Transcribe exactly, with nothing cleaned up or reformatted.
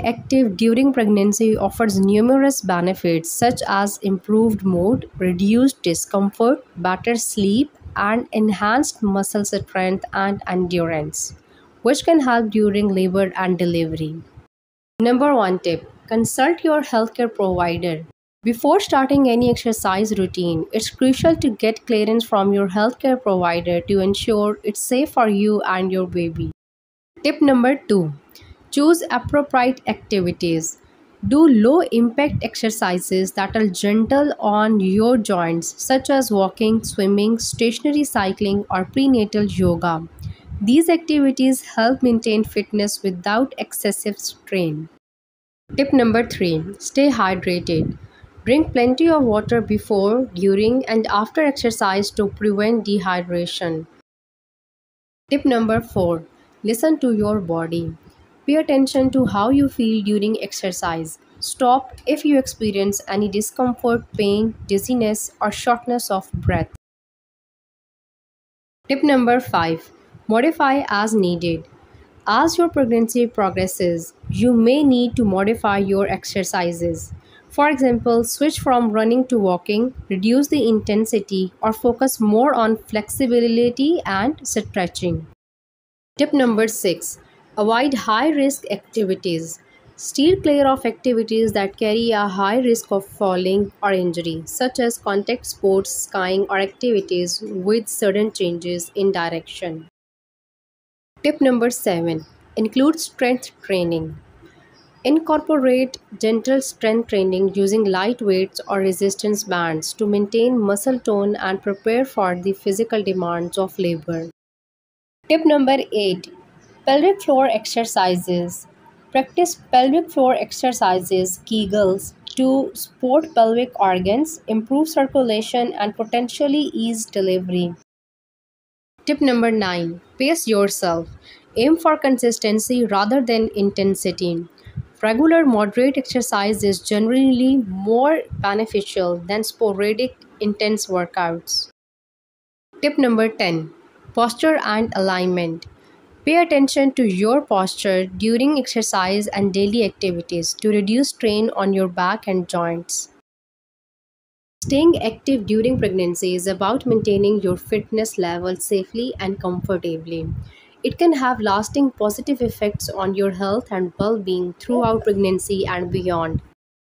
Staying active during pregnancy offers numerous benefits such as improved mood, reduced discomfort, better sleep, and enhanced muscle strength and endurance, which can help during labor and delivery. Number one tip, consult your healthcare provider. Before starting any exercise routine, it's crucial to get clearance from your healthcare provider to ensure it's safe for you and your baby. Tip number two, choose appropriate activities. Do low-impact exercises that are gentle on your joints, such as walking, swimming, stationary cycling, or prenatal yoga. These activities help maintain fitness without excessive strain. Tip number three, stay hydrated. Drink plenty of water before, during, and after exercise to prevent dehydration. Tip number four, listen to your body. Pay attention to how you feel during exercise. Stop if you experience any discomfort, pain, dizziness, or shortness of breath. Tip number five, modify as needed. As your pregnancy progresses, you may need to modify your exercises. For example, switch from running to walking, reduce the intensity, or focus more on flexibility and stretching. Tip number six, avoid high-risk activities. Steer clear of activities that carry a high risk of falling or injury, such as contact sports, skiing, or activities with sudden changes in direction. Tip number seven, include strength training. Incorporate gentle strength training using light weights or resistance bands to maintain muscle tone and prepare for the physical demands of labor. Tip number eight, pelvic floor exercises. Practice pelvic floor exercises, Kegels, to support pelvic organs, improve circulation, and potentially ease delivery. Tip number nine, pace yourself. Aim for consistency rather than intensity. Regular moderate exercise is generally more beneficial than sporadic intense workouts. Tip number ten, posture and alignment. Pay attention to your posture during exercise and daily activities to reduce strain on your back and joints. Staying active during pregnancy is about maintaining your fitness level safely and comfortably. It can have lasting positive effects on your health and well-being throughout pregnancy and beyond.